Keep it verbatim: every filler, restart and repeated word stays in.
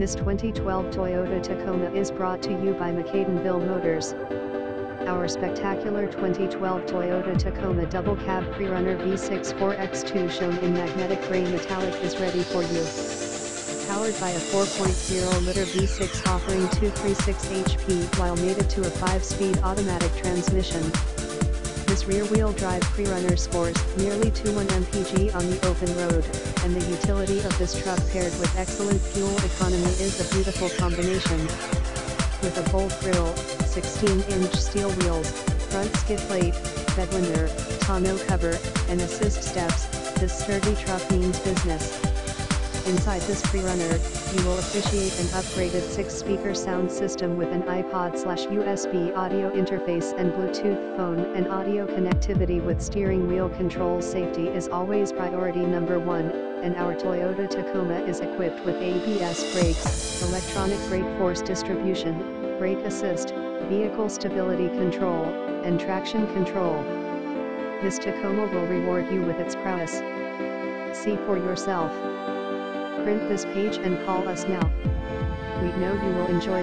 This twenty twelve Toyota Tacoma is brought to you by McAdenville Motors. Our spectacular twenty twelve Toyota Tacoma Double Cab PreRunner V six four by two shown in magnetic gray metallic is ready for you. Powered by a four point oh liter V six offering two hundred thirty-six H P while mated to a five-speed automatic transmission. This rear-wheel drive PreRunner scores nearly twenty-one miles per gallon on the open road, and the utility of this truck paired with excellent fuel economy is a beautiful combination. With a bold grille, sixteen inch steel wheels, front skid plate, bed liner, tonneau cover, and assist steps, this sturdy truck means business. Inside this PreRunner, you will appreciate an upgraded six-speaker sound system with an iPod slash U S B audio interface and Bluetooth phone and audio connectivity with steering wheel control. Safety is always priority number one, and our Toyota Tacoma is equipped with A B S brakes, electronic brake force distribution, brake assist, vehicle stability control, and traction control. This Tacoma will reward you with its prowess. See for yourself. Print this page and call us now. We know you will enjoy